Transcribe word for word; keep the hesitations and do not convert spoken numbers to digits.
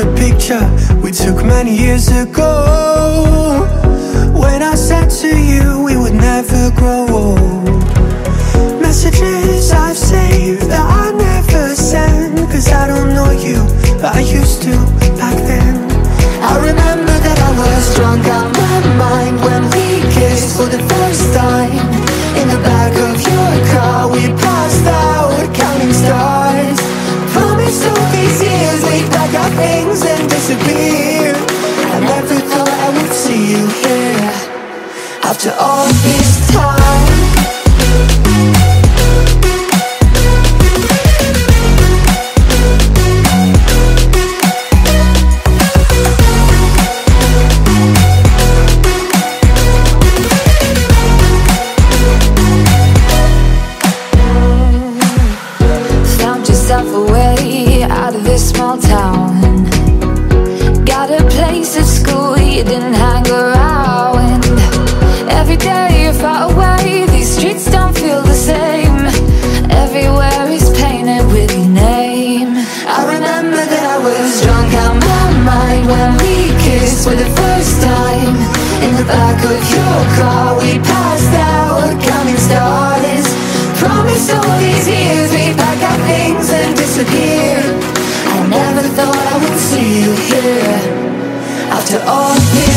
a picture we took many years ago. When I said to you we would never grow old. Messages I've saved that I never send, cause I don't know you, but I used to back then. I remember that I was drunk out my mind when we kissed for the first time. In the back of your car we passed out counting stars. Promised all these years we'd pack our things and disappear. I never thought I would see you here after all this time. After all